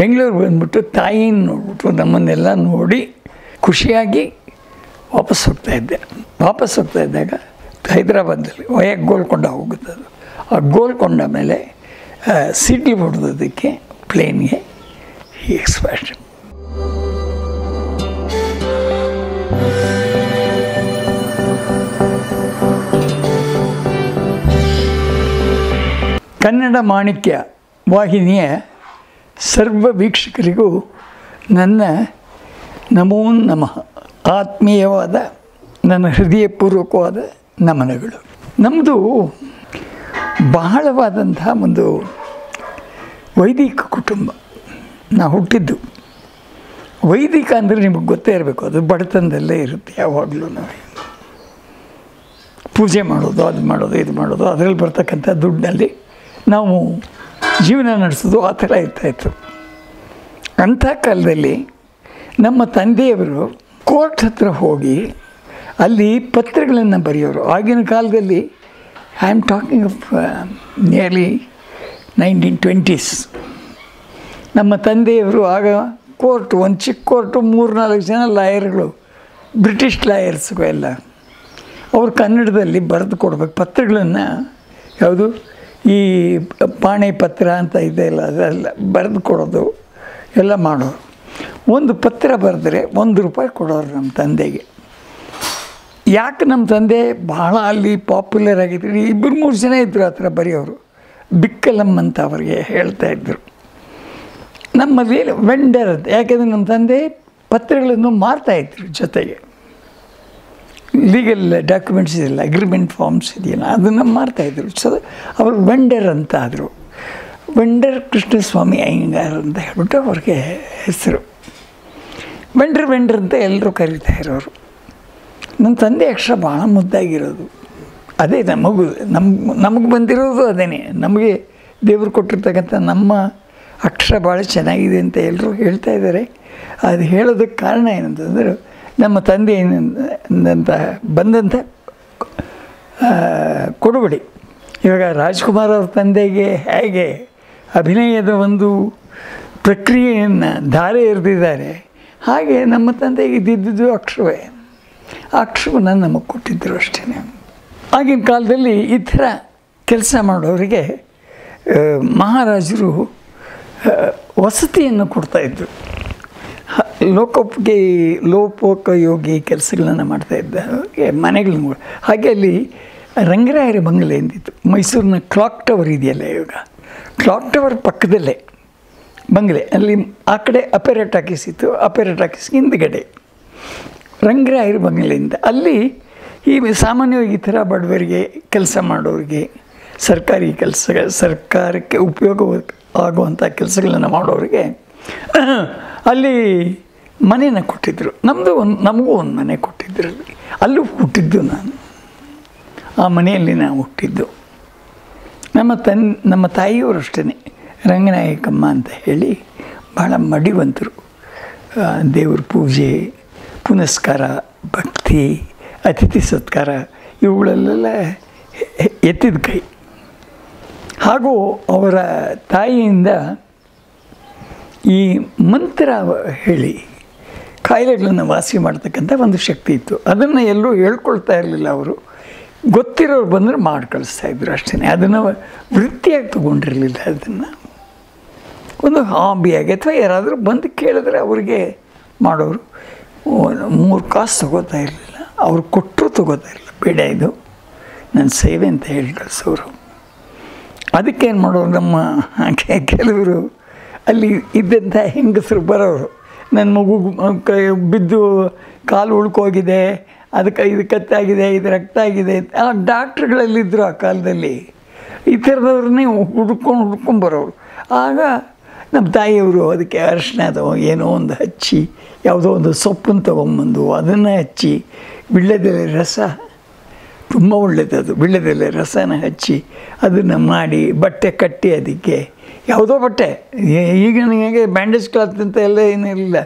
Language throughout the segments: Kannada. ಬೆಂಗಳೂರಿಗೆ ಬಂದ್ಬಿಟ್ಟು ತಾಯಿನ ನೋಡ್ಬಿಟ್ಟು ನಮ್ಮನ್ನೆಲ್ಲ ನೋಡಿ ಖುಷಿಯಾಗಿ ವಾಪಸ್ ಹೋಗ್ತಾಯಿದ್ದೆ. ವಾಪಸ್ ಹೋಗ್ತಾಯಿದ್ದಾಗ ಹೈದರಾಬಾದಲ್ಲಿ ಒಯ್ಯಾಗ ಗೋಲ್ಕೊಂಡ ಹೋಗುತ್ತೆ, ಅದು ಆ ಗೋಲ್ಕೊಂಡ ಮೇಲೆ ಸಿಡ್ಲು ಹೊಡೆದೋದಕ್ಕೆ ಪ್ಲೇನ್ಗೆ ಈ ಎಕ್ಸ್ಪ್ರೆಷನ್. ಕನ್ನಡ ಮಾಣಿಕ್ಯ ವಾಹಿನಿಯ ಸರ್ವ ವೀಕ್ಷಕರಿಗೂ ನನ್ನ ನಮೋ ನಮಃ, ಆತ್ಮೀಯವಾದ ನನ್ನ ಹೃದಯಪೂರ್ವಕವಾದ ನಮನಗಳು. ನಮ್ಮದು ಬಹಳವಾದಂತಹ ಒಂದು ವೈದಿಕ ಕುಟುಂಬ. ನಾವು ಹುಟ್ಟಿದ್ದು ವೈದಿಕ ಅಂದರೆ ನಿಮಗೆ ಗೊತ್ತೇ ಇರಬೇಕು, ಅದು ಬಡತನದಲ್ಲೇ ಇರುತ್ತೆ ಯಾವಾಗಲೂ. ನಾವು ಪೂಜೆ ಮಾಡೋದು, ಅದು ಮಾಡೋದು, ಇದು ಮಾಡೋದು, ಅದರಲ್ಲಿ ಬರ್ತಕ್ಕಂಥ ದುಡ್ಡಿನಲ್ಲಿ ನಾವು ಜೀವನ ನಡೆಸೋದು, ಆ ಥರ ಇರ್ತಾಯಿತ್ತು. ಅಂಥ ಕಾಲದಲ್ಲಿ ನಮ್ಮ ತಂದೆಯವರು ಕೋರ್ಟ್ ಹತ್ರ ಹೋಗಿ ಅಲ್ಲಿ ಪತ್ರಗಳನ್ನು ಬರೆಯೋರು. ಆಗಿನ ಕಾಲದಲ್ಲಿ I am talking of nearly 1920s. ನಮ್ಮ ತಂದೆಯವರು ಆಗ ಕೋರ್ಟ್, ಒಂದು ಚಿಕ್ಕ ಕೋರ್ಟು, 3-4 ಜನ ಲಾಯರ್ಗಳು, ಬ್ರಿಟಿಷ್ ಲಾಯರ್ಸ್ಗೂ ಎಲ್ಲ ಅವರು ಕನ್ನಡದಲ್ಲಿ ಬರೆದು ಕೊಡಬೇಕು ಪತ್ರಗಳನ್ನು. ಯಾವುದು ಈ ಪಾಣಿ ಪತ್ರ ಅಂತ ಇದೆಯಲ್ಲ, ಅದೆಲ್ಲ ಬರೆದು ಕೊಡೋದು ಎಲ್ಲ ಮಾಡೋರು. ಒಂದು ಪತ್ರ ಬರೆದ್ರೆ ₹1 ಕೊಡೋರು ನಮ್ಮ ತಂದೆಗೆ. ಯಾಕೆ ನಮ್ಮ ತಂದೆ ಬಹಳ ಅಲ್ಲಿ ಪಾಪ್ಯುಲರ್ ಆಗಿದ್ರು, 2-3 ಜನ ಇದ್ದರು ಆ ಥರ ಬರೆಯೋರು, ಬಿಕ್ಕಲಮ್ಮ ಅಂತ ಅವರಿಗೆ ಹೇಳ್ತಾಯಿದ್ರು. ನಮ್ಮಲ್ಲಿ ವೆಂಡರ್ ಅಂತ, ಯಾಕೆಂದರೆ ನಮ್ಮ ತಂದೆ ಪತ್ರಗಳನ್ನು ಮಾರ್ತಾಯಿದ್ರು, ಜೊತೆಗೆ ಲೀಗಲ್ ಡಾಕ್ಯುಮೆಂಟ್ಸ್ ಇದೆಯಲ್ಲ, ಅಗ್ರಿಮೆಂಟ್ ಫಾರ್ಮ್ಸ್ ಇದೆಯಲ್ಲ, ಅದನ್ನು ಮಾರ್ತಾಯಿದ್ರು. ಸೊ ಅವರು ವೆಂಡರ್ ಅಂತ ಆದರು. ವೆಂಡರ್ ಕೃಷ್ಣಸ್ವಾಮಿ ಅಯ್ಯಂಗಾರ್ ಅಂತ ಹೇಳ್ಬಿಟ್ಟು ಅವ್ರಿಗೆ ಹೆಸರು. ವೆಂಡರ್ ಅಂತ ಎಲ್ಲರೂ ಕರೀತಾ ಇರೋರು. ನನ್ನ ತಂದೆ ಅಕ್ಷರ ಭಾಳ ಮುದ್ದಾಗಿರೋದು, ಅದೇ ನಮಗೆ ಬಂದಿರೋದು, ಅದೇ ನಮಗೆ ದೇವರು ಕೊಟ್ಟಿರ್ತಕ್ಕಂಥ ನಮ್ಮ ಅಕ್ಷರ ಭಾಳ ಚೆನ್ನಾಗಿದೆ ಅಂತ ಎಲ್ಲರೂ ಹೇಳ್ತಾ ಇದ್ದಾರೆ. ಅದು ಹೇಳೋದಕ್ಕೆ ಕಾರಣ ಏನಂತಂದರೆ ನಮ್ಮ ತಂದೆ ಏನಂತ ಬಂದಂಥ ಕೊಡುಬಡಿ. ಇವಾಗ ರಾಜ್ಕುಮಾರ್ ಅವ್ರ ತಂದೆಗೆ ಹೇಗೆ ಅಭಿನಯದ ಒಂದು ಪ್ರಕ್ರಿಯೆಯನ್ನು ಧಾರೆ ಎರೆದಿದ್ದಾರೆ, ಹಾಗೆ ನಮ್ಮ ತಂದೆಗೆ ಇದ್ದಿದ್ದು ಅಕ್ಷರವೇ. ಆ ಅಕ್ಷರವನ್ನು ನಮಗೆ ಕೊಟ್ಟಿದ್ದರು ಅಷ್ಟೇ. ಆಗಿನ ಕಾಲದಲ್ಲಿ ಈ ಥರ ಕೆಲಸ ಮಾಡೋರಿಗೆ ಮಹಾರಾಜರು ವಸತಿಯನ್ನು ಕೊಡ್ತಾಯಿದ್ರು. ಲೋಪೋಪಯೋಗಿ ಕೆಲಸಗಳನ್ನು ಮಾಡ್ತಾಯಿದ್ದ ಅವ್ರಿಗೆ ಮನೆಗಳನ್ನು. ಹಾಗೆ ಅಲ್ಲಿ ರಂಗರಾಯರ ಬಂಗಲೆ ಎಂದಿತ್ತು, ಮೈಸೂರಿನ ಕ್ಲಾಕ್ ಟವರ್ ಇದೆಯಲ್ಲ ಇವಾಗ, ಕ್ಲಾಕ್ ಟವರ್ ಪಕ್ಕದಲ್ಲೇ ಬಂಗಲೆ. ಅಲ್ಲಿ ಆ ಕಡೆ ಅಪೇರಾ ಟಾಕೀಸ್ ಇತ್ತು, ಅಪೇರಾ ಟಾಕೀಸ್ ಹಿಂದ್ಗಡೆ ರಂಗರಾಯರ ಬಂಗಲೆಯಿಂದ. ಅಲ್ಲಿ ಈ ಸಾಮಾನ್ಯವಾಗಿ ಈ ಥರ ಬಡವರಿಗೆ, ಕೆಲಸ ಮಾಡೋರಿಗೆ, ಸರ್ಕಾರಿ ಕೆಲಸ, ಸರ್ಕಾರಕ್ಕೆ ಉಪಯೋಗ ಆಗುವಂಥ ಕೆಲಸಗಳನ್ನು ಮಾಡೋರಿಗೆ ಅಲ್ಲಿ ಮನೇನ ಕೊಟ್ಟಿದ್ದರು. ನಮಗೂ ಒಂದು ಮನೆ ಕೊಟ್ಟಿದ್ದರು. ಅಲ್ಲೂ ಹುಟ್ಟಿದ್ದು ನಾನು, ಆ ಮನೆಯಲ್ಲಿ ನಾವು ಹುಟ್ಟಿದ್ದು. ನಮ್ಮ ತಾಯಿಯವರು ಅಷ್ಟೇ, ರಂಗನಾಯಕಮ್ಮ ಅಂತ ಹೇಳಿ ಬಹಳ ಮಡಿವಂತರು. ದೇವ್ರ ಪೂಜೆ, ಪುನಸ್ಕಾರ, ಭಕ್ತಿ, ಅತಿಥಿ ಸತ್ಕಾರ ಇವುಗಳಲ್ಲೆಲ್ಲ ಎತ್ತಿದ ಕೈ. ಹಾಗೂ ಅವರ ತಾಯಿಯಿಂದ ಈ ಮಂತ್ರ ಹೇಳಿ ಕಾಯಿಲೆಗಳನ್ನು ವಾಸಿ ಮಾಡ್ತಕ್ಕಂಥ ಒಂದು ಶಕ್ತಿ ಇತ್ತು. ಅದನ್ನು ಎಲ್ಲರೂ ಹೇಳ್ಕೊಳ್ತಾ ಇರಲಿಲ್ಲ ಅವರು, ಗೊತ್ತಿರೋರು ಬಂದರೆ ಮಾಡಿ ಕಳಿಸ್ತಾಯಿದ್ರು ಅಷ್ಟೇ. ಅದನ್ನು ವೃತ್ತಿಯಾಗಿ ತೊಗೊಂಡಿರಲಿಲ್ಲ. ಅದನ್ನು ಒಂದು ಹಾಬಿಯಾಗಿ ಅಥವಾ ಯಾರಾದರೂ ಬಂದು ಕೇಳಿದ್ರೆ ಅವರಿಗೆ ಮಾಡೋರು. 3 ಕಾಸು ತೊಗೋತಾ ಇರಲಿಲ್ಲ, ಅವ್ರು ಕೊಟ್ಟರು ತೊಗೋತಾ ಇರಲಿಲ್ಲ. ಬೇಡ, ಇದು ನನ್ನ ಸೇವೆ ಅಂತ ಹೇಳಿ ಕಳಿಸೋರು. ಅದಕ್ಕೇನು ಮಾಡೋರು, ನಮ್ಮ ಕೆಲವರು ಅಲ್ಲಿ ಇದ್ದಂಥ ಹೆಂಗಸರು ಬರೋರು, ನನ್ನ ಮಗು ಬಿದ್ದು ಕಾಲು ಉಳ್ಕೋಗಿದೆ, ಅದಕ್ಕೆ ಇದು ಕತ್ತಾಗಿದೆ, ಇದು ರಕ್ತ ಆಗಿದೆ. ಆ ಡಾಕ್ಟ್ರುಗಳಲ್ಲಿದ್ದರು ಆ ಕಾಲದಲ್ಲಿ, ಈ ಥರದವ್ರನ್ನೇ ಹುಡ್ಕೊಂಡು ಬರೋರು. ಆಗ ನಮ್ಮ ತಾಯಿಯವರು ಅದಕ್ಕೆ ಅರಿಶಿಣದ ಏನೋ ಒಂದು ಹಚ್ಚಿ, ಯಾವುದೋ ಒಂದು ಸೊಪ್ಪನ್ನು ತೊಗೊಂಬಂದು ಅದನ್ನು ಹಚ್ಚಿ, ವಿಳ್ಯದೆಲೆ ರಸ ತುಂಬ ಒಳ್ಳೆಯದದು, ವಿಳ್ಯದೆಲೆ ರಸನ ಹಚ್ಚಿ ಅದನ್ನು ಮಾಡಿ ಬಟ್ಟೆ ಕಟ್ಟಿ, ಅದಕ್ಕೆ ಯಾವುದೋ ಬಟ್ಟೆ, ಈಗ ನನಗೆ ಬ್ಯಾಂಡೇಜ್ ಕ್ಲಾತ್ ಅಂತ ಎಲ್ಲ ಏನಿರಲಿಲ್ಲ,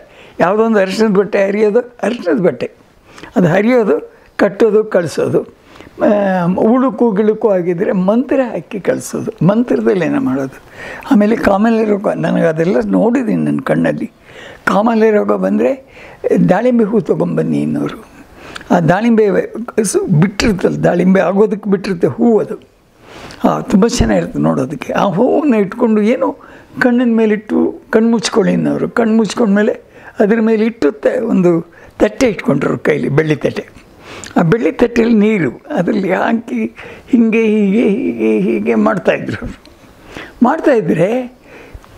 ಯಾವುದೋ ಒಂದು ಅರಿಶಿಣದ ಬಟ್ಟೆ ಹರಿಯೋದು, ಅದು ಹರಿಯೋದು, ಕಟ್ಟೋದು, ಕಳಿಸೋದು, ಉಳುಕು ಗಿಳುಕು ಆಗಿದ್ದರೆ ಮಂತ್ರ ಹಾಕಿ ಕಳಿಸೋದು, ಮಂತ್ರದಲ್ಲಿ ಏನೋ ಮಾಡೋದು. ಆಮೇಲೆ ಕಾಮಾಲೆ ರೋಗ, ನನಗೆ ಅದೆಲ್ಲ ನೋಡಿದ್ದೀನಿ ನನ್ನ ಕಣ್ಣಲ್ಲಿ. ಕಾಮಾಲೆ ರೋಗ ಬಂದರೆ ದಾಳಿಂಬೆ ಹೂ ತೊಗೊಂಬನ್ನಿ ಇನ್ನೋರು, ಆ ದಾಳಿಂಬೆ ಬಿಟ್ಟಿರ್ತಲ್ಲ, ದಾಳಿಂಬೆ ಆಗೋದಕ್ಕೆ ಬಿಟ್ಟಿರುತ್ತೆ ಹೂ, ಅದು ತುಂಬ ಚೆನ್ನಾಗಿರುತ್ತೆ ನೋಡೋದಕ್ಕೆ. ಆ ಹೂವನ್ನು ಇಟ್ಕೊಂಡು ಏನೋ ಕಣ್ಣಿನ ಮೇಲಿಟ್ಟು ಕಣ್ಮುಚ್ಕೊಳ್ಳಿ ಇನ್ನೋರು, ಕಣ್ಣು ಮುಚ್ಕೊಂಡ್ಮೇಲೆ ಅದ್ರ ಮೇಲೆ ಇಟ್ಟುತ್ತೆ ಒಂದು ತಟ್ಟೆ ಇಟ್ಕೊಂಡ್ರು ಕೈಲಿ, ಬೆಳ್ಳಿ ತಟ್ಟೆ. ಆ ಬೆಳ್ಳಿ ತಟ್ಟೆಯಲ್ಲಿ ನೀರು ಅದರಲ್ಲಿ ಹಾಕಿ ಹೀಗೆ ಹೀಗೆ ಹೀಗೆ ಹೀಗೆ ಮಾಡ್ತಾಯಿದ್ರು ಅವರು. ಮಾಡ್ತಾಯಿದ್ರೆ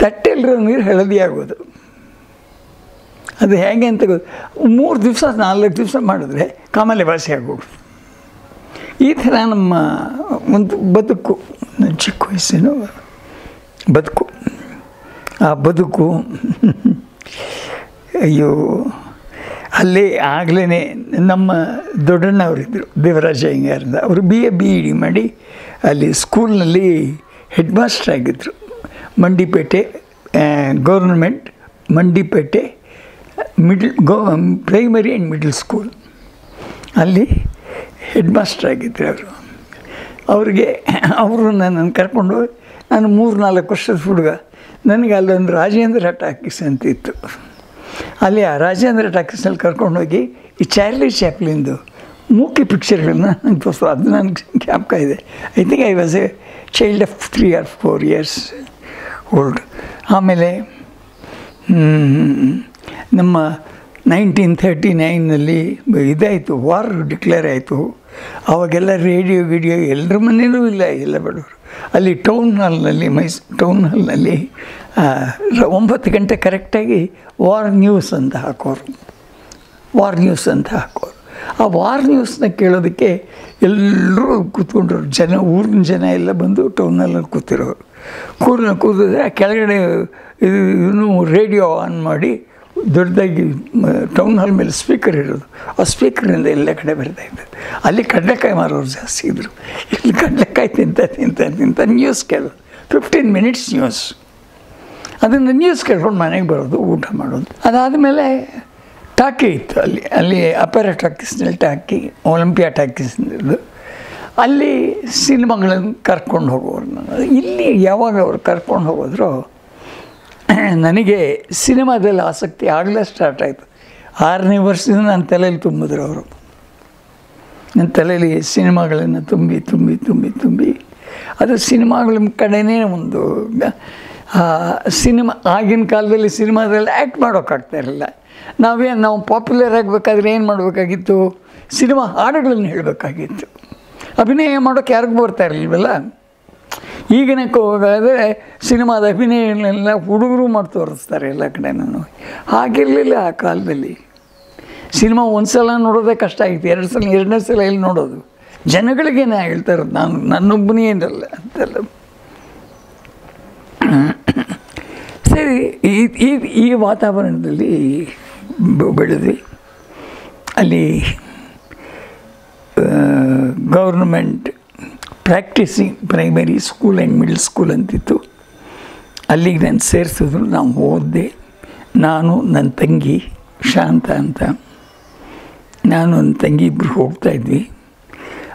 ತಟ್ಟೆಯಲ್ಲಿರೋ ನೀರು ಹಳದಿ ಆಗೋದು. ಅದು ಹೇಗೆ ಅಂತ ಗೊತ್ತು. 3 ದಿವಸ 4 ದಿವಸ ಮಾಡಿದ್ರೆ ಕಾಮಾಲೆ ಭಾಷೆ ಆಗೋದು. ಈ ಥರ ನಮ್ಮ ಒಂದು ಬದುಕು, ನನ್ನ ಚಿಕ್ಕ ವಯಸ್ಸಿನ ಬದುಕು. ಆ ಬದುಕು ಅಯ್ಯೋ, ಅಲ್ಲೇ ಆಗಲೇ ನಮ್ಮ ದೊಡ್ಡಣ್ಣ ಅವರಿದ್ದರು, ದೇವರಾಜ ಅಯ್ಯಂಗಾರಿಂದ. ಅವರು BA BEd ಮಾಡಿ ಅಲ್ಲಿ ಸ್ಕೂಲ್ನಲ್ಲಿ ಹೆಡ್ ಮಾಸ್ಟರ್ ಆಗಿದ್ದರು. Mandipete government Mandipete primary and middle school ಅಲ್ಲಿ ಹೆಡ್ ಮಾಸ್ಟರ್ ಆಗಿದ್ದರು ಅವರು. ಅವ್ರಿಗೆ ಅವರು ನನ್ನನ್ನು ಕರ್ಕೊಂಡು, ನಾನು 3-4 ವರ್ಷದ ಹುಡುಗ, ನನಗೆ ಅಲ್ಲೊಂದು ರಾಜೇಂದ್ರ ಟಾಕೀಸ್ ಅಂತ ಇತ್ತು. ಅಲ್ಲಿ ಆ ರಾಜೇಂದ್ರ ಟಾಕೀಸ್ನಲ್ಲಿ ಕರ್ಕೊಂಡೋಗಿ ಈ ಚಾರ್ಲಿ ಚಾಪ್ಲಿಂದು ಮೂಕಿ ಪಿಕ್ಚರ್ಗಳನ್ನ ನಂಗೆ ತೋರಿಸೋ, ಅದು ನನಗೆ ಜ್ಞಾಪಕ ಇದೆ. I think I was a child of 3 or 4 years old. ಆಮೇಲೆ ನಮ್ಮ 1939ನಲ್ಲಿ ಇದಾಯಿತು, ವಾರ್ ಡಿಕ್ಲೇರ್ ಆಯಿತು. ಆವಾಗೆಲ್ಲ ರೇಡಿಯೋ ವಿಡಿಯೋ ಎಲ್ಲರ ಮನೇಲೂ ಇಲ್ಲ, ಎಲ್ಲ ಬಡವರು. ಅಲ್ಲಿ ಟೌನ್ ಹಾಲ್ನಲ್ಲಿ 9 ಗಂಟೆ ಕರೆಕ್ಟಾಗಿ ವಾರ್ ನ್ಯೂಸ್ ಅಂತ ಹಾಕೋರು. ಆ ವಾರ್ ನ್ಯೂಸ್ನ ಕೇಳೋದಕ್ಕೆ ಎಲ್ಲರೂ ಕೂತ್ಕೊಂಡ್ರು, ಜನ ಊರಿನ ಜನ ಎಲ್ಲ ಬಂದು ಟೌನ್ ಹಾಲಲ್ಲಿ ಕೂತಿರೋರು. ಕೂತಿದ್ರೆ ಕೆಳಗಡೆ ಇನ್ನೂ ರೇಡಿಯೋ ಆನ್ ಮಾಡಿ ದೊಡ್ಡದಾಗಿ ಟೌನ್ ಹಾಲ್ ಮೇಲೆ ಸ್ಪೀಕರ್ ಇರೋದು, ಆ ಸ್ಪೀಕರಿಂದ ಎಲ್ಲ ಕಡೆ ಬರ್ತಾ ಇದ್ದದ್ದು. ಅಲ್ಲಿ ಕಡಲೆಕಾಯಿ ಮಾರೋರು ಜಾಸ್ತಿ ಇದ್ದರು. ಇಲ್ಲಿ ಕಡಲೆಕಾಯಿ ತಿಂತ ನ್ಯೂಸ್ ಕೇಳೋದು, 15 minutes ನ್ಯೂಸ್. ಅದನ್ನು ನ್ಯೂಸ್ ಕೇಳ್ಕೊಂಡು ಮನೆಗೆ ಬರೋದು, ಊಟ ಮಾಡೋದು. ಅದಾದಮೇಲೆ ಟಾಕಿ ಇತ್ತು ಅಲ್ಲಿ ಅಪೆರಾ ಟಾಕೀಸ್ನಲ್ಲಿ ಟಾಕಿ, ಒಲಿಂಪಿಯಾ ಟಾಕೀಸ್ನಿದ್ದು. ಅಲ್ಲಿ ಸಿನಿಮಾಗಳನ್ನು ಕರ್ಕೊಂಡು ಹೋಗೋರು. ನಾನು ಇಲ್ಲಿ ಯಾವಾಗ ಅವ್ರು ಕರ್ಕೊಂಡು ಹೋಗೋದ್ರು, ನನಗೆ ಸಿನಿಮಾದಲ್ಲಿ ಆಸಕ್ತಿ ಆಗಲೇ ಸ್ಟಾರ್ಟ್ ಆಯಿತು. 6ನೇ ವರ್ಷದಿಂದ ನನ್ನ ತಲೆಯಲ್ಲಿ ತುಂಬಿದ್ರು ಅವರು. ನನ್ನ ತಲೆಯಲ್ಲಿ ಸಿನಿಮಾಗಳನ್ನು ತುಂಬಿ ಅದು ಸಿನಿಮಾಗಳ ಕಡೆನೇ ಒಂದು ಸಿನಿಮಾ. ಆಗಿನ ಕಾಲದಲ್ಲಿ ಸಿನಿಮಾದಲ್ಲಿ ಆ್ಯಕ್ಟ್ ಮಾಡೋಕ್ಕಾಗ್ತಾ ಇರಲಿಲ್ಲ. ನಾವು ಪಾಪ್ಯುಲರ್ ಆಗಬೇಕಾದ್ರೆ ಏನು ಮಾಡಬೇಕಾಗಿತ್ತು, ಸಿನಿಮಾ ಹಾಡುಗಳನ್ನು ಹೇಳಬೇಕಾಗಿತ್ತು. ಅಭಿನಯ ಮಾಡೋಕ್ಕೆ ಯಾರಿಗೂ ಬರ್ತಾ ಇರಲಿಲ್ವಲ್ಲ. ಈಗಿನ ಹೋಗಾದರೆ ಸಿನಿಮಾದ ಅಭಿನಯಗಳನ್ನೆಲ್ಲ ಹುಡುಗರು ಮಾಡಿ ತೋರಿಸ್ತಾರೆ ಎಲ್ಲ ಕಡೆ. ನಾನು ಹಾಗಿರಲಿಲ್ಲ ಆ ಕಾಲದಲ್ಲಿ. ಸಿನಿಮಾ ಒಂದು ಸಲ ನೋಡೋದೇ ಕಷ್ಟ ಆಗಿತ್ತು, 2 ಸಲ 2ನೇ ಸಲ ಇಲ್ಲಿ ನೋಡೋದು. ಜನಗಳಿಗೇನೇ ಹೇಳ್ತಾ ಇರೋದು, ನಾನು ನನ್ನೊಬ್ಬನೇ ಏನಲ್ಲ ಅಂತೆಲ್ಲ. ಸರಿ, ಈ ವಾತಾವರಣದಲ್ಲಿ ಬೆಳೆದ್ವಿ. ಅಲ್ಲಿ government practising primary school and middle school ಅಂತಿತ್ತು. ಅಲ್ಲಿಗೆ ನಾನು ಸೇರಿಸಿದ್ರು. ನಾವು ಓದಿದೆ, ನಾನು ನನ್ನ ತಂಗಿ ಶಾಂತ ಅಂತ, ನಾನು ನನ್ನ ತಂಗಿ ಇಬ್ಬರು ಹೋಗ್ತಾಯಿದ್ವಿ.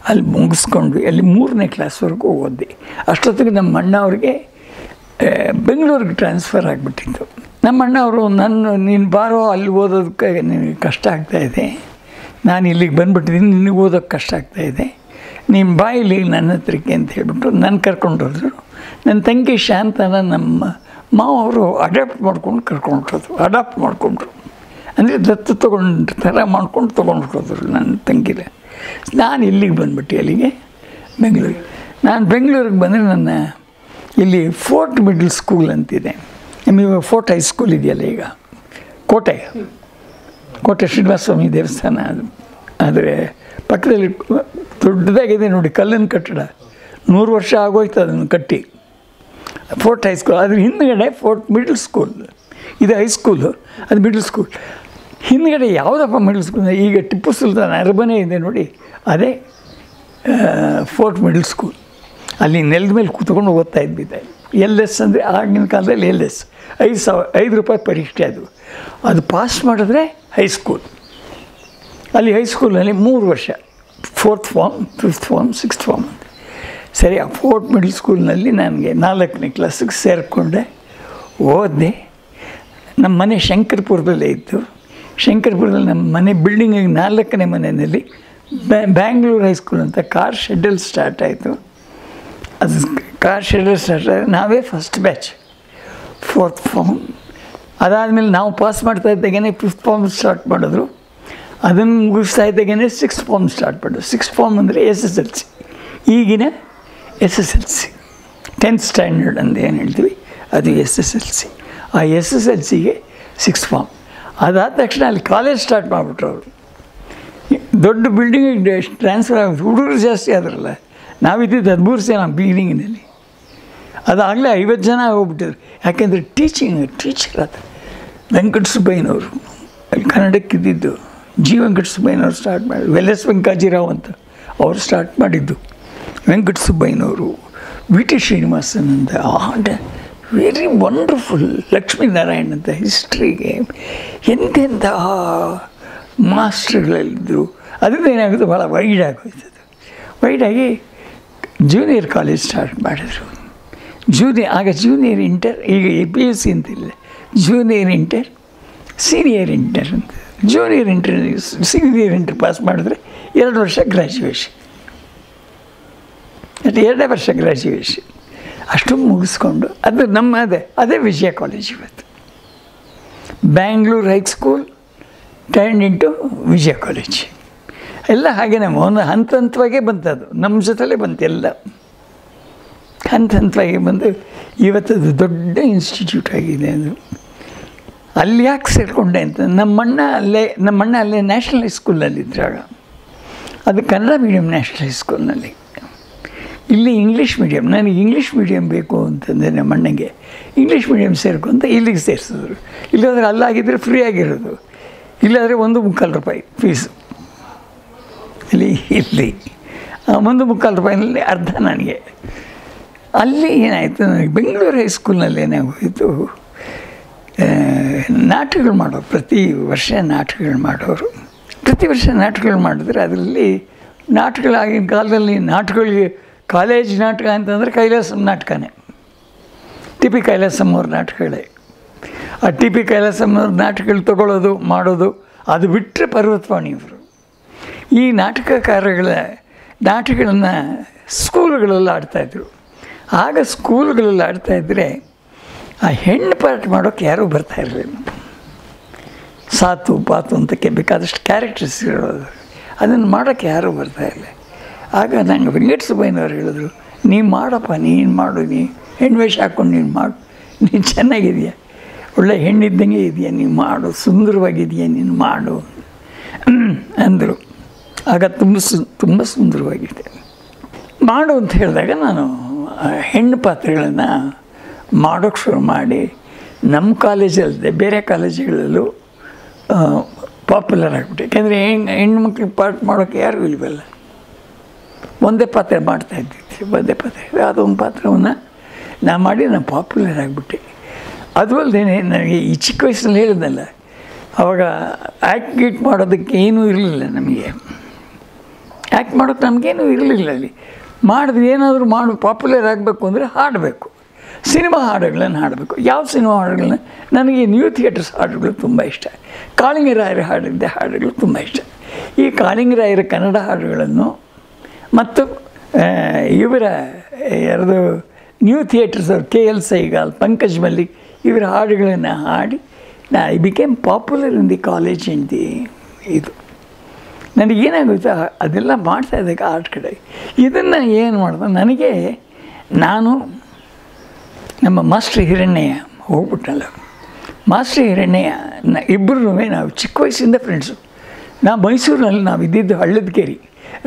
ಅಲ್ಲಿ ಮುಗಿಸ್ಕೊಂಡ್ವಿ. ಅಲ್ಲಿ 3ನೇ ಕ್ಲಾಸ್ವರೆಗೂ ಓದಿದೆ. ಅಷ್ಟೊತ್ತಿಗೆ ನಮ್ಮ ಅಣ್ಣ ಅವ್ರಿಗೆ ಬೆಂಗಳೂರಿಗೆ ಟ್ರಾನ್ಸ್ಫರ್ ಆಗಿಬಿಟ್ಟಿತ್ತು. ನಮ್ಮ ಅಣ್ಣ ಅವರು, ನೀನು ಬಾರೋ, ಅಲ್ಲಿ ಓದೋದಕ್ಕೆ ನಿನಗೆ ಕಷ್ಟ ಆಗ್ತಾಯಿದೆ, ನಾನು ಇಲ್ಲಿಗೆ ಬಂದುಬಿಟ್ಟಿದ್ದೀನಿ, ನಿನಗೆ ಓದೋಕ್ಕೆ ಕಷ್ಟ ಆಗ್ತಾಯಿದೆ, ನಿಮ್ಮ ಬಾಯಲ್ಲಿ ನನ್ನ ಹತ್ರಕ್ಕೆ ಅಂತ ಹೇಳಿಬಿಟ್ಟು ನಾನು ಕರ್ಕೊಂಡು ಹೋದರು. ನನ್ನ ತಂಗಿ ಶಾಂತನ ನಮ್ಮ ಮಾವರು ಅಡಾಪ್ಟ್ ಮಾಡಿಕೊಂಡ್ರು, ಅಂದರೆ ದತ್ತು ತೊಗೊಂಡು ಥರ ಮಾಡ್ಕೊಂಡು ತೊಗೊಂಡು ಹೋದರು ನನ್ನ ತಂಗಿನ. ನಾನು ಇಲ್ಲಿಗೆ ಬಂದುಬಿಟ್ಟು ಅಲ್ಲಿಗೆ ಬೆಂಗಳೂರಿಗೆ ನಾನು ಬೆಂಗಳೂರಿಗೆ ಬಂದರೆ ನನ್ನ ಇಲ್ಲಿ ಫೋರ್ಟ್ ಮಿಡ್ಲ್ ಸ್ಕೂಲ್ ಅಂತಿದೆ. ನಮಗೆ ಫೋರ್ಟ್ ಹೈಸ್ಕೂಲ್ ಇದೆಯಲ್ಲ, ಈಗ ಕೋಟೆ ಶ್ರೀನಿವಾಸ ಸ್ವಾಮಿ ದೇವಸ್ಥಾನ, ಅದು ಆದರೆ ಪಕ್ಕದಲ್ಲಿ ದೊಡ್ಡದಾಗಿದೆ ನೋಡಿ, ಕಲ್ಲಿನ ಕಟ್ಟಡ. 100 ವರ್ಷ ಆಗೋಯ್ತು ಅದನ್ನು ಕಟ್ಟಿ. ಫೋರ್ಟ್ ಹೈಸ್ಕೂಲ್, ಅದ್ರ ಹಿಂದುಗಡೆ ಫೋರ್ಟ್ ಮಿಡ್ಲ್ ಸ್ಕೂಲ್. ಇದು ಹೈಸ್ಕೂಲು, ಅದು ಮಿಡ್ಲ್ ಸ್ಕೂಲ್. ಹಿಂದುಗಡೆ ಯಾವುದಪ್ಪ ಮಿಡ್ಲ್ ಸ್ಕೂಲ್, ಈಗ ಟಿಪ್ಪು ಸುಲ್ತಾನ್ ಅರಮನೆ ಇದೆ ನೋಡಿ, ಅದೇ ಫೋರ್ಟ್ ಮಿಡ್ಲ್ ಸ್ಕೂಲ್. ಅಲ್ಲಿ ನೆಲದ ಮೇಲೆ ಕೂತ್ಕೊಂಡು ಓದ್ತಾ ಇದ್ದಿದ್ದೆ. LS ಅಂದರೆ ಆಗಿನ ಕಾಲದಲ್ಲಿ LS 5,000 ಪರೀಕ್ಷೆ. ಅದು ಪಾಸ್ ಮಾಡಿದ್ರೆ ಹೈಸ್ಕೂಲ್. ಅಲ್ಲಿ ಹೈಸ್ಕೂಲಲ್ಲಿ 3 ವರ್ಷ fourth form, fifth form, sixth form. ಸರಿ, ಆ ಫೋರ್ತ್ ಮಿಡಲ್ ಸ್ಕೂಲ್ನಲ್ಲಿ ನನಗೆ 4ನೇ ಕ್ಲಾಸಿಗೆ ಸೇರಿಕೊಂಡೆ, ಓದಿದೆ. ನಮ್ಮ ಮನೆ ಶಂಕರ್ಪುರದಲ್ಲೇ ಇತ್ತು. ಶಂಕರ್ಪುರದಲ್ಲಿ ನಮ್ಮ ಮನೆ ಬಿಲ್ಡಿಂಗಿಗೆ 4ನೇ ಮನೆಯಲ್ಲಿ ಬ್ಯಾಂಗ್ಳೂರು ಹೈಸ್ಕೂಲ್ ಅಂತ ಕಾರ್ ಶೆಡ್ಯೂಲ್ ಸ್ಟಾರ್ಟ್ ಆಯಿತು. ಅದು ಕಾರ್ ಶೆಡ್ಯೂಲ್ ಸ್ಟಾರ್ಟ್ ಆಯಿತು, ನಾವೇ ಫಸ್ಟ್ ಬ್ಯಾಚ್ ಫೋರ್ತ್ ಫಾರ್ಮ್. ಅದಾದಮೇಲೆ ನಾವು ಪಾಸ್ ಮಾಡ್ತಾ ಇದ್ದಾಗೇ ಫಿಫ್ತ್ ಫಾರ್ಮ್ ಸ್ಟಾರ್ಟ್ ಮಾಡಿದ್ರು. ಅದನ್ನು ಮುಗಿಸ್ತಾ ಇದ್ದಾಗೇ ಸಿಕ್ಸ್ತ್ ಫಾರ್ಮ್ ಸ್ಟಾರ್ಟ್ ಮಾಡಿದ್ರು. ಸಿಕ್ಸ್ತ್ ಫಾರ್ಮ್ ಅಂದರೆ SSLC, ಈಗಿನ SSLC, 10th ಸ್ಟ್ಯಾಂಡರ್ಡ್ ಅಂತ ಏನು ಹೇಳ್ತೀವಿ ಅದು SSLC. ಆ SSLCಗೆ ಸಿಕ್ಸ್ತ್ ಫಾರ್ಮ್. ಅದಾದ ತಕ್ಷಣ ಅಲ್ಲಿ ಕಾಲೇಜ್ ಸ್ಟಾರ್ಟ್ ಮಾಡಿಬಿಟ್ರು ಅವರು. ದೊಡ್ಡ ಬಿಲ್ಡಿಂಗಿಗೆ ಟ್ರಾನ್ಸ್ಫರ್ ಆಗುತ್ತೆ, ಹುಡುಗರು ಜಾಸ್ತಿ ಆದ್ರಲ್ಲ. ನಾವಿದ್ದಿದ್ದು 13 ಜನ ಬಿಲ್ಡಿಂಗಿನಲ್ಲಿ, ಅದಾಗಲೇ 50 ಜನ ಹೋಗ್ಬಿಟ್ಟಿದ್ರು. ಯಾಕೆಂದರೆ ಟೀಚರ್ ಆದ ವೆಂಕಟ ಸುಬ್ಬಯ್ಯನವರು ಅಲ್ಲಿ ಕನ್ನಡಕ್ಕಿದ್ದು, ಜಿ ವೆಂಕಟ ಸುಬ್ಬಯ್ಯನವರು ಸ್ಟಾರ್ಟ್ ಮಾಡಿದ್ರು. ವೆಲ್ಲೆಸ್ ವೆಂಕಾಜಿರಾವ್ ಅಂತ ಅವರು ಸ್ಟಾರ್ಟ್ ಮಾಡಿದ್ದು. ವೆಂಕಟ ಸುಬ್ಬಯ್ಯನವರು, VT ಶ್ರೀನಿವಾಸನ್ ಅಂತ, ಆಟ ವೆರಿ ವಂಡರ್ಫುಲ್, ಲಕ್ಷ್ಮೀನಾರಾಯಣ್ ಅಂತ ಹಿಸ್ಟ್ರಿಗೆ, ಎಂತೆಂಥ ಮಾಸ್ಟರ್ಗಳಲ್ಲಿದ್ದರು. ಅದರಿಂದ ಏನಾಗುತ್ತೆ, ಭಾಳ ವೈಡಾಗೋಯ್ತು. ವೈಡಾಗಿ ಜೂನಿಯರ್ ಕಾಲೇಜ್ ಸ್ಟಾರ್ಟ್ ಮಾಡಿದ್ರು. ಆಗ ಜೂನಿಯರ್ ಇಂಟರ್, ಈಗ APSC ಅಂತಿಲ್ಲ, ಜೂನಿಯರ್ ಇಂಟರ್, ಸೀನಿಯರ್ ಇಂಟರ್ ಅಂತ. Junior inter, senior inter pass ಮಾಡಿದ್ರೆ 2 ವರ್ಷ ಗ್ರ್ಯಾಜುಯೇಷನ್, 2 ವರ್ಷ ಗ್ರ್ಯಾಜುಯೇಷನ್ ಅಷ್ಟು ಮುಗಿಸ್ಕೊಂಡು ಅದು ಅದೇ ವಿಜಯ ಕಾಲೇಜ್ ಇವತ್ತು. Bangalore high school turned into Vijaya college. ಎಲ್ಲ ಹಾಗೆಯೇ ಒಂದು ಹಂತವಾಗಿ ಬಂತದು, ನಮ್ಮ ಜೊತೆಲೇ ಬಂತು ಎಲ್ಲ. ಹಂತವಾಗಿ ಬಂದು ಇವತ್ತದು ದೊಡ್ಡ ಇನ್ಸ್ಟಿಟ್ಯೂಟ್ ಆಗಿದೆ ಅದು. ಅಲ್ಲಿ ಯಾಕೆ ಸೇರಿಕೊಂಡೆ ಅಂತ, ನಮ್ಮಣ್ಣ ಅಲ್ಲೇ ನ್ಯಾಷನಲ್ ಹೈಸ್ಕೂಲಲ್ಲಿದ್ದಾಗ, ಅದು ಕನ್ನಡ ಮೀಡಿಯಮ್ ನ್ಯಾಷನಲ್ ಹೈಸ್ಕೂಲ್ನಲ್ಲಿ. ಇಲ್ಲಿ ಇಂಗ್ಲೀಷ್ ಮೀಡಿಯಮ್, ನನಗೆ ಇಂಗ್ಲೀಷ್ ಮೀಡಿಯಮ್ ಬೇಕು ಅಂತಂದರೆ ನಮ್ಮ ಅಣ್ಣಗೆ ಇಂಗ್ಲೀಷ್ ಮೀಡಿಯಮ್ ಸೇರ್ಕೊಂತ ಇಲ್ಲಿಗೆ ಸೇರಿಸಿದ್ರು. ಇಲ್ಲಾಂದರೆ ಅಲ್ಲಾಗಿದ್ದರೆ ಫ್ರೀ ಆಗಿರೋದು, ಇಲ್ಲಾದರೆ 1.25 ರೂಪಾಯಿ ಫೀಸು. ಇಲ್ಲಿ 1.25 ರೂಪಾಯಿನಲ್ಲಿ ಅರ್ಧ ನನಗೆ. ಅಲ್ಲಿ ಏನಾಯಿತು, ನನಗೆ ಬೆಂಗಳೂರು ಹೈಸ್ಕೂಲ್ನಲ್ಲಿ ಏನಾಗೋಯಿತು, ನಾಟಕಗಳು ಮಾಡೋರು, ಪ್ರತಿ ವರ್ಷ ನಾಟಕಗಳು ಮಾಡಿದ್ರೆ ಅದರಲ್ಲಿ ನಾಟಕಗಳಾಗಿನ ಕಾಲದಲ್ಲಿ ನಾಟಕಗಳಿಗೆ ಕಾಲೇಜ್ ನಾಟಕ ಅಂತಂದರೆ ಕೈಲಾಸಂ ನಾಟಕನೇ, TP ಕೈಲಾಸಂ ಅವ್ರ ನಾಟಕಗಳೇ. ಆ TP ಕೈಲಾಸಂ ಅವ್ರ ನಾಟಕಗಳು ತೊಗೊಳ್ಳೋದು, ಮಾಡೋದು, ಅದು ಬಿಟ್ಟರೆ ಪರ್ವತವಾಣಿಯವರು. ಈ ನಾಟಕಗಳನ್ನು ಸ್ಕೂಲ್ಗಳಲ್ಲಿ ಆಡ್ತಾಯಿದ್ರು. ಆಗ ಸ್ಕೂಲ್ಗಳಲ್ಲಿ ಆಡ್ತಾಯಿದ್ರೆ ಆ ಹೆಣ್ಣು ಪಾರ್ಟ್ ಮಾಡೋಕ್ಕೆ ಯಾರೂ ಬರ್ತಾಯಿರಲಿಲ್ಲ. ಸಾತು ಪಾತು ಅಂತಕ್ಕೆ ಬೇಕಾದಷ್ಟು ಕ್ಯಾರೆಕ್ಟರ್ಸ್ ಇರೋದು, ಅದನ್ನು ಮಾಡೋಕ್ಕೆ ಯಾರೂ ಬರ್ತಾಯಿಲ್ಲ. ಆಗ ನನಗೆ ವೆಂಕಟ ಸುಬ್ಬಯ್ಯನವ್ರು ಹೇಳಿದ್ರು, ನೀನು ಮಾಡಪ್ಪ, ನೀನು ಹೆಣ್ಣು ವೇಷ ಹಾಕ್ಕೊಂಡು ನೀನು ಚೆನ್ನಾಗಿದೆಯಾ, ಒಳ್ಳೆ ಹೆಣ್ಣಿದ್ದಂಗೆ ಇದೆಯಾ, ನೀನು ಮಾಡು, ಸುಂದರವಾಗಿದೆಯಾ, ನೀನು ಮಾಡು ಅಂದರು. ಆಗ ತುಂಬ ಸುಂದರವಾಗಿದೆ, ಮಾಡು ಅಂತ ಹೇಳಿದಾಗ ನಾನು ಹೆಣ್ಣು ಪಾತ್ರಗಳನ್ನು ಮಾಡೋಕ್ಕೆ ಶುರು ಮಾಡಿ, ನಮ್ಮ ಕಾಲೇಜಲ್ಲದೆ ಬೇರೆ ಕಾಲೇಜುಗಳಲ್ಲೂ ಪಾಪ್ಯುಲರ್ ಆಗಿಬಿಟ್ಟೆ. ಯಾಕೆಂದರೆ ಹೆಣ್ಣು ಮಕ್ಕಳಿಗೆ ಪಾರ್ಟ್ ಮಾಡೋಕ್ಕೆ ಯಾರಿಗೂ ಇಲ್ವಲ್ಲ, ಒಂದೇ ಪಾತ್ರ ಮಾಡ್ತಾಯಿದ್ದಿತ್ತು, ಅದೊಂದು ಪಾತ್ರವನ್ನು ನಾನು ಪಾಪ್ಯುಲರ್ ಆಗಿಬಿಟ್ಟೆ. ಅದು ಅಲ್ಲದೆ ನನಗೆ ಈ ಚಿಕ್ಕ ವಯಸ್ಸಲ್ಲಿ ಹೇಳಿದ್ನಲ್ಲ, ಆವಾಗ ಆ್ಯಕ್ಟ್ ಮಾಡೋದಕ್ಕೆ ಏನೂ ಇರಲಿಲ್ಲ, ನಮಗೇನೂ ಇರಲಿಲ್ಲ. ಅಲ್ಲಿ ಮಾಡಿದ್ರೆ ಏನಾದರೂ ಪಾಪ್ಯುಲರ್ ಆಗಬೇಕು ಅಂದರೆ ಹಾಡಬೇಕು, ಸಿನಿಮಾ ಹಾಡುಗಳನ್ನು ಹಾಡಬೇಕು. ಯಾವ ಸಿನಿಮಾ ಹಾಡುಗಳನ್ನ, ನನಗೆ ನ್ಯೂ ಥಿಯೇಟರ್ಸ್ ಹಾಡುಗಳು ತುಂಬ ಇಷ್ಟ, ಕಾಳಿಂಗರಾಯರ ಹಾಡುಗಳು ತುಂಬ ಇಷ್ಟ. ಈ ಕಾಳಿಂಗರಾಯರ ಕನ್ನಡ ಹಾಡುಗಳನ್ನು ಮತ್ತು ಇವರ ಯಾರ್ದು ನ್ಯೂ ಥಿಯೇಟರ್ಸ್ ಅವ್ರು, KL Saigal, ಪಂಕಜ್ ಮಲ್ಲಿಕ್, ಇವರ ಹಾಡುಗಳನ್ನು ಹಾಡಿ I became popular in the college in the ಇದು. ನನಗೇನಾಗುತ್ತೆ, ಅದೆಲ್ಲ ಮಾಡ್ತಾಯಿದ್ದಾಗ ಆರ್ಟ್ ಕಡೆ ಇದನ್ನು ಏನು ಮಾಡ್ದೆ, ನಾನು ನಮ್ಮ ಮಾಸ್ಟರ್ ಹಿರಣ್ಯಯ್ಯ ಹೋಗ್ಬಿಟ್ಟಲ್ಲ, ಮಾಸ್ಟರ್ ಹಿರಣ್ಯಯ್ಯ ಇಬ್ಬರೂ ನಾವು ಚಿಕ್ಕ ವಯಸ್ಸಿಂದ ಫ್ರೆಂಡ್ಸು. ಮೈಸೂರಿನಲ್ಲಿ ನಾವು ಇದ್ದಿದ್ದು ಹಳ್ಳದಕೇರಿ,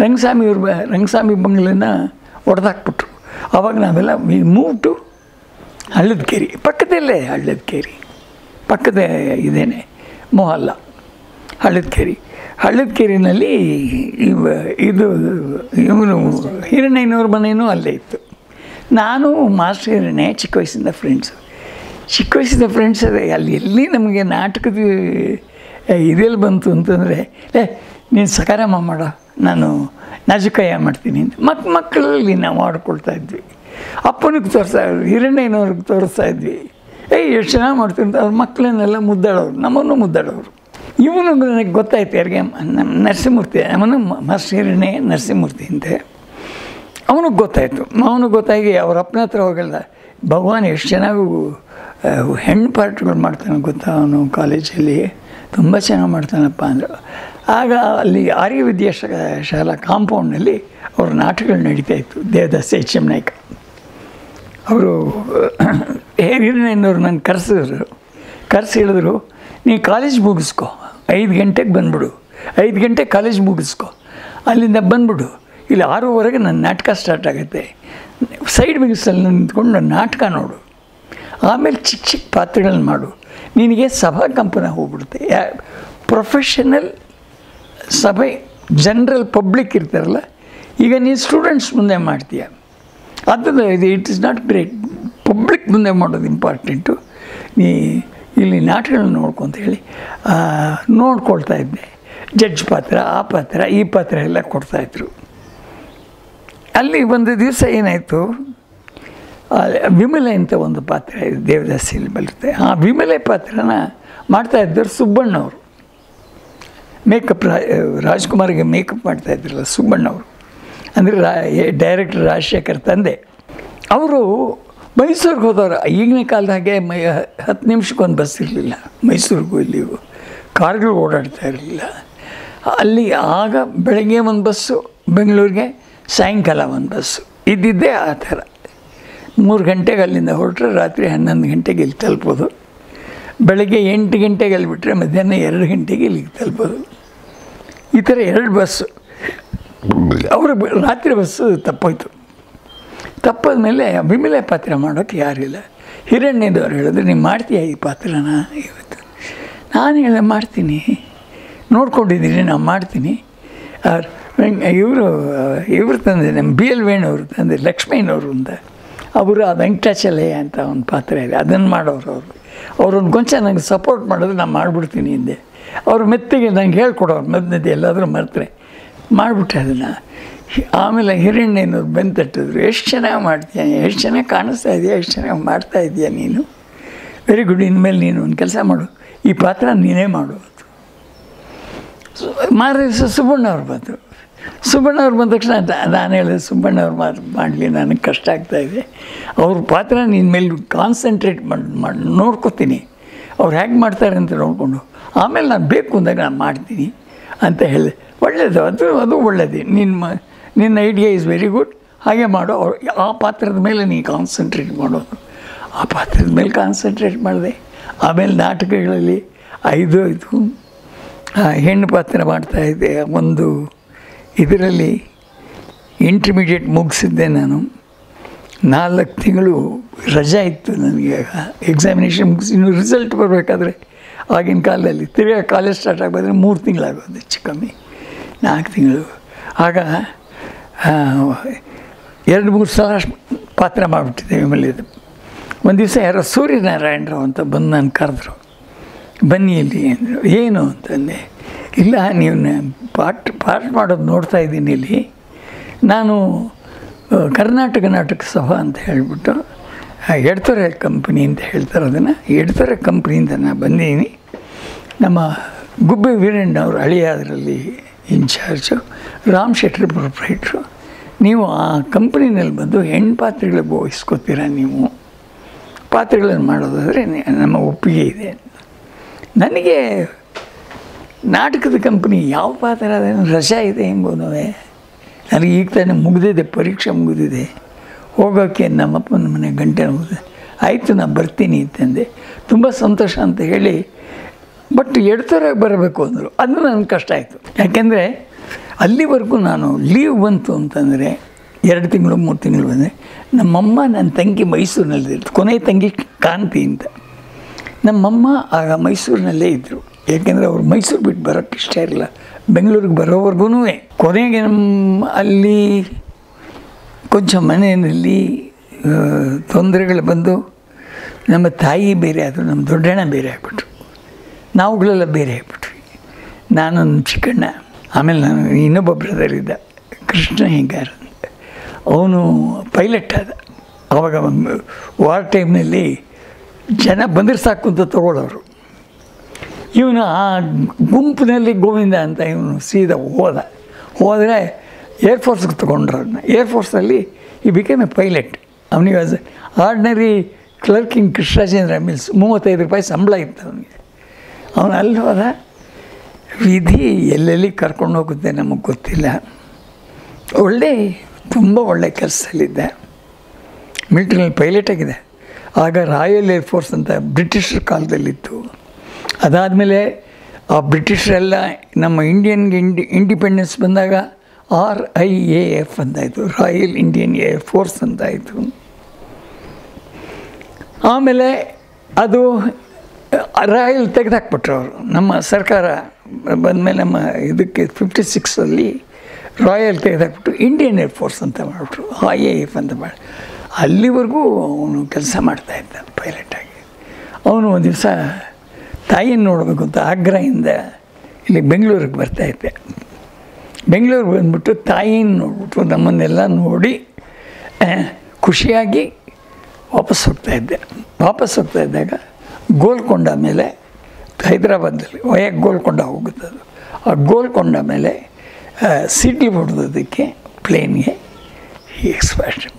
ರಂಗಸ್ವಾಮಿ ಬಂಗ್ಲನ್ನ ಒಡೆದಾಕ್ಬಿಟ್ರು. ಆವಾಗ ನಾವೆಲ್ಲ ಮೂವ್ ಟು ಹಳ್ಳದಕೇರಿ, ಪಕ್ಕದಲ್ಲೇ ಹಳ್ಳದಕೇರಿ, ಪಕ್ಕದ ಇದೇನೆ ಮೊಹಲ್ಲ ಹಳ್ಳದಕೇರಿ. ಹಳ್ಳದಕೇರಿನಲ್ಲಿ ಇದು ಇವನು ಹಿರಣ್ಣಯ್ಯನವ್ರ ಮನೆಯೂ ಅಲ್ಲೇ ಇತ್ತು. ನಾನು ಮಾಸ್ಟರ್ ಹಿರಣ್ಣಯ್ಯ ಚಿಕ್ಕ ವಯಸ್ಸಿಂದ ಫ್ರೆಂಡ್ಸು. ಅಲ್ಲಿ ನಮಗೆ ನಾಟಕದ ಇದೆಲ್ಲ ಬಂತು ಅಂತಂದರೆ, ನೀನು ಸಕಾರಾಮ ಮಾಡ, ನಾನು ನಾಜುಕಾಯ ಮಾಡ್ತೀನಿ ಅಂತ ಮಕ್ಕಳಲ್ಲಿ ನಾವು ಮಾಡಿಕೊಳ್ತಾ ಇದ್ವಿ. ಅಪ್ಪನಿಗೆ ತೋರಿಸ್ತಾ ಇದ್ವಿ, ಹಿರಣ್ಣಯ್ಯನವ್ರಿಗೆ ತೋರಿಸ್ತಾ ಇದ್ವಿ. ಏಯ್ ಎಷ್ಟು ಚೆನ್ನಾಗಿ ಮಾಡ್ತೀನಿ ಅಂತ ಅವ್ರ ಮಕ್ಕಳನ್ನೆಲ್ಲ ಮುದ್ದಾಡೋರು, ನಮ್ಮನ್ನು ಮುದ್ದಾಡೋರು. ಇವನು ನನಗೆ ಗೊತ್ತಾಯ್ತು ಯಾರಿಗೆ, ನಮ್ಮ ನರಸಿಂಹಮೂರ್ತಿ, ಅವನು ಮಾಸ್ಟರ್ ಹಿರಣ್ಣಯ್ಯ ನರಸಿಂಹಮೂರ್ತಿ ಅಂತೆ. ಅವನಿಗೆ ಗೊತ್ತಾಯಿತು, ಅವನಿಗೆ ಗೊತ್ತಾಗಿ ಅವ್ರ ಅಪ್ಪನ ಹತ್ರ ಹೋಗಲ್ಲ, ಭಗವಾನ್ ಎಷ್ಟು ಚೆನ್ನಾಗಿ ಹೆಣ್ಣು ಪಾರ್ಟ್ಗಳು ಮಾಡ್ತಾನೆ ಗೊತ್ತಾ, ಅವನು ಕಾಲೇಜಲ್ಲಿ ತುಂಬ ಚೆನ್ನಾಗಿ ಮಾಡ್ತಾನಪ್ಪ ಅಂದರು. ಆಗ ಅಲ್ಲಿ ಆರ್ಯ ವಿದ್ಯಾ ಶಾಲಾ ಕಾಂಪೌಂಡ್ನಲ್ಲಿ ಅವ್ರ ನಾಟಕಗಳು ನಡೀತಾಯಿತ್ತು. ದೇವದಾಸ್ ಎಚ್ ಎಂ ನಾಯ್ಕ ಅವರು ಹಿರಣ್ಣಯ್ಯನವ್ರು ನನ್ನ ಕರೆಸಿದ್ರು, ಕರೆಸಿ ಹೇಳಿದ್ರು ನೀನು ಕಾಲೇಜ್ ಮುಗಿಸ್ಕೊ, 5 ಗಂಟೆಗೆ ಬಂದುಬಿಡು, 5 ಗಂಟೆಗೆ ಕಾಲೇಜ್ ಮುಗಿಸ್ಕೊ, ಅಲ್ಲಿಂದ ಬಂದುಬಿಡು, ಇಲ್ಲಿ 6:30ಗೆ ನನ್ನ ನಾಟಕ ಸ್ಟಾರ್ಟ್ ಆಗುತ್ತೆ, ಸೈಡ್ ಬಿಗಿಸಲ್ಲಿ ನಿಂತ್ಕೊಂಡು ನನ್ನ ನಾಟಕ ನೋಡು, ಆಮೇಲೆ ಚಿಕ್ಕ ಚಿಕ್ಕ ಪಾತ್ರಗಳನ್ನ ಮಾಡು, ನಿನಗೆ ಸಭಾ ಕಂಪನ ಹೋಗ್ಬಿಡುತ್ತೆ. ಪ್ರೊಫೆಷನಲ್ ಸಭೆ ಜನರಲ್ ಪಬ್ಲಿಕ್ ಇರ್ತಾರಲ್ಲ, ಈಗ ನೀನು ಸ್ಟೂಡೆಂಟ್ಸ್ ಮುಂದೆ ಮಾಡ್ತೀಯ, ಅದನ್ನು ಇದು it is not great, public ಮುಂದೆ ಮಾಡೋದು ಇಂಪಾರ್ಟೆಂಟು, ನೀ ಇಲ್ಲಿ ನಾಟಕಗಳನ್ನ ನೋಡ್ಕೊ ಅಂತ ಹೇಳಿ ನೋಡ್ಕೊಳ್ತಾ ಇದ್ದೆ. ಜಡ್ಜ್ ಪಾತ್ರ, ಆ ಪಾತ್ರ, ಈ ಪಾತ್ರ ಎಲ್ಲ ಕೊಡ್ತಾಯಿದ್ರು. ಅಲ್ಲಿ ಒಂದು ದಿವಸ ಏನಾಯಿತು, ವಿಮಲೆ ಅಂತ ಒಂದು ಪಾತ್ರ ದೇವದಾಸಿಯಲ್ಲಿ ಬರುತ್ತೆ, ಆ ವಿಮಲೆ ಪಾತ್ರನ ಮಾಡ್ತಾಯಿದ್ದರು ಸುಬ್ಬಣ್ಣವರು, ಮೇಕಪ್ ರಾಜ್ಕುಮಾರ್ಗೆ ಮೇಕಪ್ ಮಾಡ್ತಾಯಿದ್ರಲ್ಲ ಸುಬ್ಬಣ್ಣವರು, ಅಂದರೆ ಡೈರೆಕ್ಟರ್ ರಾಜಶೇಖರ್ ತಂದೆ. ಅವರು ಮೈಸೂರಿಗೆ ಹೋದವರು, ಈಗಿನ ಕಾಲದ ಹಾಗೆ 10 ನಿಮಿಷಕ್ಕೊಂದು ಬಸ್ ಇರಲಿಲ್ಲ ಮೈಸೂರಿಗೂ ಇಲ್ಲಿಗೂ, ಕಾರ್ಗಳು ಓಡಾಡ್ತಾ ಇರಲಿಲ್ಲ. ಅಲ್ಲಿ ಆಗ ಬೆಳಗ್ಗೆ ಒಂದು ಬಸ್ಸು ಬೆಂಗಳೂರಿಗೆ, ಸಾಯಂಕಾಲ ಒಂದು ಬಸ್ಸು ಇದ್ದಿದ್ದೇ ಆ ಥರ. 3 ಗಂಟೆಗೆ ಅಲ್ಲಿಂದ ಹೊರಟ್ರೆ ರಾತ್ರಿ 11 ಗಂಟೆಗೆ ಇಲ್ಲಿ ತಲುಪೋದು, ಬೆಳಗ್ಗೆ 8 ಗಂಟೆಗೆ ಅಲ್ಲಿ ಬಿಟ್ಟರೆ ಮಧ್ಯಾಹ್ನ 2 ಗಂಟೆಗೆ ಇಲ್ಲಿಗೆ ತಲುಪೋದು. ಈ ಥರ 2 ಬಸ್ಸು. ಅವರು ರಾತ್ರಿ ಬಸ್ಸು ತಪ್ಪೋಯ್ತು. ತಪ್ಪಾದ ಮೇಲೆ ವಿಮಲೆ ಪಾತ್ರ ಮಾಡೋಕ್ಕೆ ಯಾರಿಲ್ಲ. ಹಿರಣ್ಣಯ್ಯನವ್ರು ಹೇಳಿದ್ರು ನೀವು ಮಾಡ್ತೀಯ ಈ ಪಾತ್ರನ ಇವತ್ತು? ನಾನು ಹೇಳಿದೆ ಮಾಡ್ತೀನಿ, ನೋಡ್ಕೊಂಡಿದ್ದೀನಿ ನಾನು ಮಾಡ್ತೀನಿ. ಇವರು ತಂದೆ ನಮ್ಮ ಬಿ ಎಲ್ ವೇಣವ್ರು ತಂದೆ ಲಕ್ಷ್ಮೀನವರು ಅಂತ, ಅವರು ಆ ವೆಂಕಟಾಚಲಯ ಅಂತ ಒಂದು ಪಾತ್ರ ಇದೆ, ಅದನ್ನು ಮಾಡೋರು ಅವರು. ಅವ್ರೊಂದು ಕೊಂಚ ನನಗೆ ಸಪೋರ್ಟ್ ಮಾಡೋದು, ನಾನು ಮಾಡಿಬಿಡ್ತೀನಿ ಹಿಂದೆ, ಅವ್ರ ಮೆತ್ತಿಗೆ ನಂಗೆ ಹೇಳ್ಕೊಡೋರು ಮೊದಲನೇದು, ಎಲ್ಲಾದರೂ ಮರೆತರೆ ಮಾಡಿಬಿಟ್ಟೆ ಅದನ್ನು. ಆಮೇಲೆ ಹಿರಣ್ಣಯ್ಯನವ್ರು ಬಂದು ತಟ್ಟಿದ್ರು, ಎಷ್ಟು ಚೆನ್ನಾಗಿ ಮಾಡ್ತೀಯ, ಎಷ್ಟು ಚೆನ್ನಾಗಿ ಕಾಣಿಸ್ತಾ ಇದೆಯಾ, ಎಷ್ಟು ಚೆನ್ನಾಗಿ ಮಾಡ್ತಾ ಇದೀಯ ನೀನು, ವೆರಿ ಗುಡ್, ಇನ್ಮೇಲೆ ನೀನು ಒಂದು ಕೆಲಸ ಮಾಡು, ಈ ಪಾತ್ರ ನೀನೇ ಮಾಡು. ಮಾರೇ ದಿವಸ ಸುಬ್ಬಣ್ಣವ್ರು ಬಂದರು. ಸುಬ್ಬಣ್ಣವ್ರು ಬಂದ ತಕ್ಷಣ ನಾನು ಹೇಳಿದೆ, ಸುಬ್ಬಣ್ಣವ್ರು ಮಾಡಲಿ, ನನಗೆ ಕಷ್ಟ ಆಗ್ತಾಯಿದೆ, ಅವ್ರ ಪಾತ್ರ ನಿನ್ನ ಮೇಲೆ ಕಾನ್ಸಂಟ್ರೇಟ್ ಮಾಡಿ ನೋಡ್ಕೊತೀನಿ, ಅವ್ರು ಹೇಗೆ ಮಾಡ್ತಾರೆ ಅಂತ ನೋಡಿಕೊಂಡು ಆಮೇಲೆ ನಾನು ಬೇಕು ಅಂದಾಗ ನಾನು ಮಾಡ್ತೀನಿ ಅಂತ ಹೇಳಿದೆ. ಒಳ್ಳೆಯದು, ಅದು ಒಳ್ಳೆಯದು, ನಿನ್ನ ಐಡಿಯಾ ಈಸ್ ವೆರಿ ಗುಡ್, ಹಾಗೆ ಮಾಡು, ಅವ್ರು ಆ ಪಾತ್ರದ ಮೇಲೆ ನೀನು ಕಾನ್ಸಂಟ್ರೇಟ್ ಮಾಡೋದು. ಆ ಪಾತ್ರದ ಮೇಲೆ ಕಾನ್ಸಂಟ್ರೇಟ್ ಮಾಡಿದೆ. ಆಮೇಲೆ ನಾಟಕಗಳಲ್ಲಿ 5 ಹೆಣ್ಣು ಪಾತ್ರ ಮಾಡ್ತಾಯಿದ್ದೆ. ಒಂದು ಇದರಲ್ಲಿ ಇಂಟರ್ಮೀಡಿಯೇಟ್ ಮುಗಿಸಿದ್ದೆ ನಾನು. 4 ತಿಂಗಳು ರಜೆ ಇತ್ತು ನನಗೆ, ಎಕ್ಸಾಮಿನೇಷನ್ ಮುಗಿಸಿ ಇನ್ನೂ ರಿಸಲ್ಟ್ ಬರಬೇಕಾದ್ರೆ, ಆಗಿನ ಕಾಲದಲ್ಲಿ ತಿರ್ಗಿ ಕಾಲೇಜ್ ಸ್ಟಾರ್ಟ್ ಆಗಬೇಕಾದ್ರೆ 3 ತಿಂಗಳಾಗೋದು ಹೆಚ್ಚು ಕಮ್ಮಿ, 4 ತಿಂಗಳು. ಆಗ 2-3 ಸಲ ಪಾತ್ರ ಮಾಡಿಬಿಟ್ಟಿದ್ದೆ ವಿಮಲಿದು. ಒಂದು ದಿವಸ ಯಾರೋ ಸೂರ್ಯನಾರಾಯಣರಾವ್ ಅಂತ ಬಂದು ನಾನು ಕರೆದ್ರು, ಬನ್ನಿ ಇಲ್ಲಿ ಅಂದರು. ಏನು ಅಂತಂದೆ, ಇಲ್ಲ ನೀವು ಪಾಠ ಮಾಡೋದು ನೋಡ್ತಾ ಇದ್ದೀನಿ ಇಲ್ಲಿ, ನಾನು ಕರ್ನಾಟಕ ನಾಟಕ ಸಭಾ ಅಂತ ಹೇಳಿಬಿಟ್ಟು ಎಡ್ತೊರೆ ಕಂಪ್ನಿ ಅಂತ ಹೇಳ್ತಾರೆ ಅದನ್ನು, ಎಡ್ತೊರೆ ಕಂಪ್ನಿಯಿಂದ ನಾನು ಬಂದೀನಿ. ನಮ್ಮ ಗುಬ್ಬಿ ವೀರಣ್ಣ ಅವರು ಹಳೆಯ ಅದರಲ್ಲಿ ಇನ್ಚಾರ್ಜು, ರಾಮ್ ಶೆಟ್ರಿ ಪ್ರೊಪ್ರೈಟ್ರು, ನೀವು ಆ ಕಂಪ್ನಿನಲ್ಲಿ ಬಂದು ಹೆಣ್ಣು ಪಾತ್ರಗಳು ವಹಿಸ್ಕೋತೀರ, ನೀವು ಪಾತ್ರಗಳನ್ನು ಮಾಡೋದಾದರೆ ನಮ್ಮ ಒಪ್ಪಿಗೆ ಇದೆ. ನನಗೆ ನಾಟಕದ ಕಂಪನಿ ಯಾವ ಪಾತ್ರ ಅದೇನು ರಜೆ ಇದೆ ಎಂಬುದು, ನನಗೆ ಈಗ ತಾನೇ ಮುಗಿದಿದೆ, ಪರೀಕ್ಷೆ ಮುಗಿದಿದೆ, ಹೋಗೋಕ್ಕೆ ನಮ್ಮಪ್ಪನ ಮನೆ ಗಂಟೆ ಮುಗಿದಿದೆ, ಆಯಿತು ನಾನು ಬರ್ತೀನಿ ಅಂತಂದೆ, ತುಂಬ ಸಂತೋಷ ಅಂತ ಹೇಳಿ. ಬಟ್ ಎಡ್ತೊರೆಗೆ ಬರಬೇಕು ಅಂದರು, ಅದು ನನಗೆ ಕಷ್ಟ ಆಯಿತು, ಯಾಕೆಂದರೆ ಅಲ್ಲಿವರೆಗೂ ನಾನು ಲೀವ್ ಬಂತು ಅಂತಂದರೆ 2-3 ತಿಂಗಳು ಬಂದರೆ ನಮ್ಮಮ್ಮ ನನ್ನ ತಂಗಿ ಮೈಸೂರಿನಲ್ಲಿ ಇತ್ತು, ಕೊನೆಯ ತಂಗಿ ಕಾಂತಿ ಅಂತ, ನಮ್ಮಮ್ಮ ಆಗ ಮೈಸೂರಿನಲ್ಲೇ ಇದ್ದರು, ಏಕೆಂದರೆ ಅವರು ಮೈಸೂರು ಬಿಟ್ಟು ಬರೋಕ್ಕೆ ಇಷ್ಟ ಇರಲಿಲ್ಲ, ಬೆಂಗಳೂರಿಗೆ ಬರೋವರೆಗೂ ಕೊನೆಗೆ ನಮ್ಮ ಅಲ್ಲಿ ಕೊಂಚ ಮನೆಯಲ್ಲಿ ತೊಂದರೆಗಳು ಬಂದು ನಮ್ಮ ತಾಯಿ ಬೇರೆ ಆದರು, ನಮ್ಮ ದೊಡ್ಡಣ್ಣ ಬೇರೆ ಆಗಿಬಿಟ್ರು, ನಾವುಗಳೆಲ್ಲ ಬೇರೆ ಆಗಿಬಿಟ್ವಿ. ನಾನು ನಮ್ಮ ಚಿಕ್ಕಣ್ಣ ಆಮೇಲೆ ನಾನು ಇನ್ನೊಬ್ಬ ಬ್ರದರ್ ಇದ್ದ ಕೃಷ್ಣ ಹೆಂಗಾರ್ ಅಂತ, ಅವನು ಪೈಲಟ್ ಆದ. ಆವಾಗ ವಾರ್ ಟೈಮ್ನಲ್ಲಿ ಜನ ಬಂದರೆ ಸಾಕು ಅಂತ ತಗೊಳ್ಳೋರು. ಇವನು ಆ ಗುಂಪಿನಲ್ಲಿ ಗೋವಿಂದ ಅಂತ ಇವನು ಸೀದಾ ಹೋದರೆ ಏರ್ಫೋರ್ಸ್ಗೆ ತೊಗೊಂಡ್ರು ಅದನ್ನ. ಏರ್ಫೋರ್ಸಲ್ಲಿ ಈ ಬಿಕೇಮ್ ಎ ಪೈಲಟ್. ಅವನಿಗೆ as ordinary clerk in Krishna Chandra mills, 35 ರೂಪಾಯಿ ಸಂಬಳ ಇತ್ತು ಅವನಿಗೆ. ಅವನು ಅಲ್ಲಿ ಹೋದ. ವಿಧಿ ಎಲ್ಲೆಲ್ಲಿ ಕರ್ಕೊಂಡು ಹೋಗುತ್ತೆ ನಮಗೆ ಗೊತ್ತಿಲ್ಲ. ತುಂಬ ಒಳ್ಳೆ ಕೆಲಸದಲ್ಲಿದ್ದೆ, ಮಿಲ್ಟ್ರಿನಲ್ಲಿ ಪೈಲಟ್ ಆಗಿದೆ. ಆಗ ರಾಯಲ್ ಏರ್ಫೋರ್ಸ್ ಅಂತ ಬ್ರಿಟಿಷರ ಕಾಲದಲ್ಲಿತ್ತು. ಅದಾದಮೇಲೆ ಆ ಬ್ರಿಟಿಷರೆಲ್ಲ ನಮ್ಮ ಇಂಡಿಯನ್ಗೆ ಇಂಡಿಪೆಂಡೆನ್ಸ್ ಬಂದಾಗ RIAF ಅಂತಾಯಿತು, ರಾಯಲ್ ಇಂಡಿಯನ್ ಏರ್ಫೋರ್ಸ್ ಅಂತಾಯಿತು. ಆಮೇಲೆ ಅದು ರಾಯಲ್ ತೆಗೆದಾಕ್ಬಿಟ್ರು ಅವರು. ನಮ್ಮ ಸರ್ಕಾರ ಬಂದಮೇಲೆ ನಮ್ಮ ಇದಕ್ಕೆ 56 ರಾಯಲ್ ತೆಗೆದಾಕ್ಬಿಟ್ಟು ಇಂಡಿಯನ್ ಏರ್ಫೋರ್ಸ್ ಅಂತ ಮಾಡಿಬಿಟ್ರು, RIAF ಅಂತ ಮಾಡಿ. ಅಲ್ಲಿವರೆಗೂ ಅವನು ಕೆಲಸ ಮಾಡ್ತಾಯಿದ್ದ ಪೈಲಟಾಗಿ. ಅವನು ಒಂದು ದಿವಸ ತಾಯಿಯನ್ನು ನೋಡಬೇಕು ಅಂತ ಆಗ್ರಾಯಿಂದ ಇಲ್ಲಿ ಬೆಂಗಳೂರಿಗೆ ಬರ್ತಾಯಿದ್ದೆ. ಬೆಂಗಳೂರಿಗೆ ಬಂದುಬಿಟ್ಟು ತಾಯಿಯನ್ನು ನೋಡ್ಬಿಟ್ಟು ನಮ್ಮನ್ನೆಲ್ಲ ನೋಡಿ ಖುಷಿಯಾಗಿ ವಾಪಸ್ ಹೋಗ್ತಾಯಿದ್ದಾಗ ಗೋಲ್ಕೊಂಡ ಮೇಲೆ, ಹೈದರಾಬಾದಲ್ಲಿ ವಯ ಗೋಲ್ಕೊಂಡ ಹೋಗುತ್ತೆ ಅದು, ಆ ಗೋಲ್ಕೊಂಡ ಮೇಲೆ ಸಿಡ್ಲು ಹೊಡೆದೋದಕ್ಕೆ ಪ್ಲೇನ್ಗೆ ಎಕ್ಸ್ಪ್ಯಾಷನ್